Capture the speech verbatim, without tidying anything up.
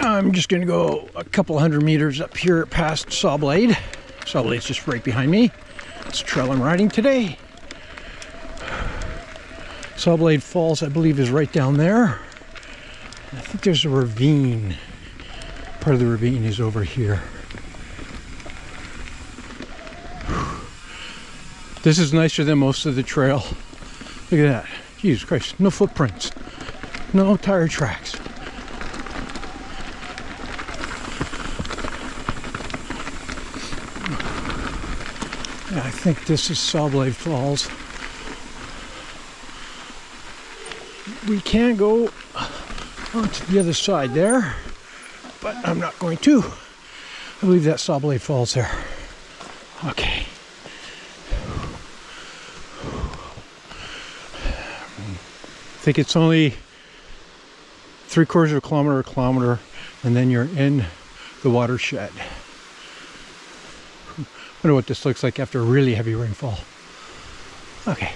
I'm just going to go a couple hundred meters up here past Sawblade. Sawblade's just right behind me. It's the trail I'm riding today. Sawblade Falls, I believe, is right down there. I think there's a ravine. Part of the ravine is over here. This is nicer than most of the trail. Look at that. Jesus Christ, no footprints. No tire tracks. I think this is Sawblade Falls. We can go onto the other side there, but I'm not going to. I believe that's Sawblade Falls there. Okay. I think it's only three quarters of a kilometer, a kilometer, and then you're in the watershed. I wonder what this looks like after really heavy rainfall. Okay.